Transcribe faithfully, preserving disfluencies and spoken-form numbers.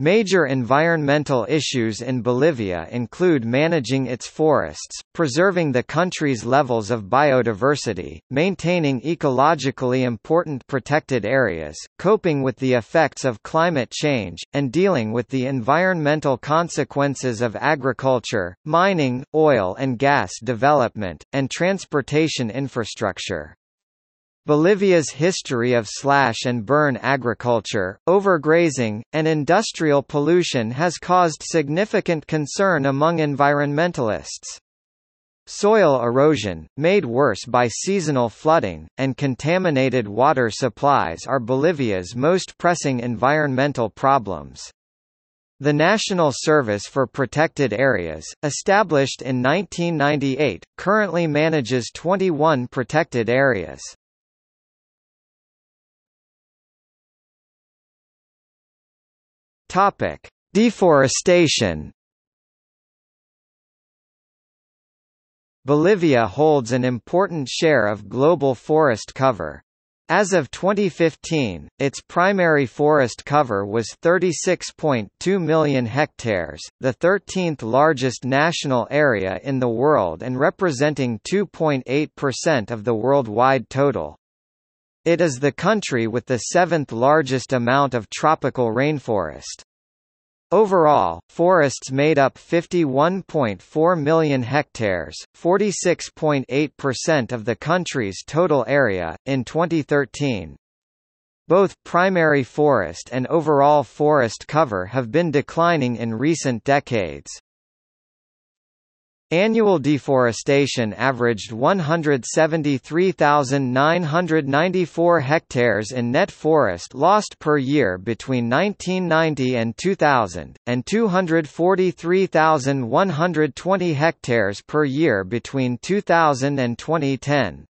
Major environmental issues in Bolivia include managing its forests, preserving the country's levels of biodiversity, maintaining ecologically important protected areas, coping with the effects of climate change, and dealing with the environmental consequences of agriculture, mining, oil and gas development, and transportation infrastructure. Bolivia's history of slash-and-burn agriculture, overgrazing, and industrial pollution has caused significant concern among environmentalists. Soil erosion, made worse by seasonal flooding, and contaminated water supplies are Bolivia's most pressing environmental problems. The National Service for Protected Areas, established in nineteen ninety-eight, currently manages twenty-one protected areas. Topic: Deforestation. Bolivia holds an important share of global forest cover. As of twenty fifteen, its primary forest cover was thirty-six point two million hectares, the thirteenth largest national area in the world and representing two point eight percent of the worldwide total. It is the country with the seventh largest amount of tropical rainforest. Overall, forests made up fifty-one point four million hectares, forty-six point eight percent of the country's total area, in twenty thirteen. Both primary forest and overall forest cover have been declining in recent decades. Annual deforestation averaged one hundred seventy-three thousand nine hundred ninety-four hectares in net forest lost per year between nineteen ninety and two thousand, and two hundred forty-three thousand one hundred twenty hectares per year between two thousand and twenty ten.